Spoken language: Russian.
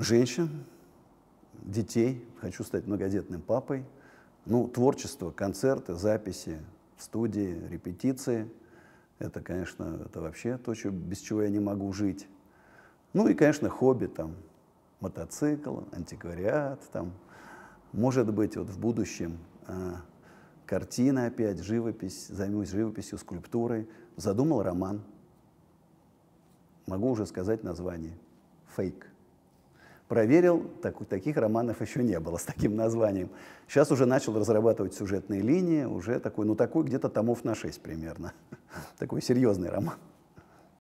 женщин, детей, хочу стать многодетным папой. Ну, творчество, концерты, записи в студии, репетиции. Это, конечно, это вообще то, без чего я не могу жить. Ну и, конечно, хобби, там, мотоцикл, антиквариат, там, может быть, вот в будущем картина опять, живопись, займусь живописью, скульптурой. Задумал роман. Могу уже сказать название. «Фейк». Проверил, таких романов еще не было с таким названием. Сейчас уже начал разрабатывать сюжетные линии, уже такой, ну такой где-то томов на 6 примерно. Такой серьезный роман.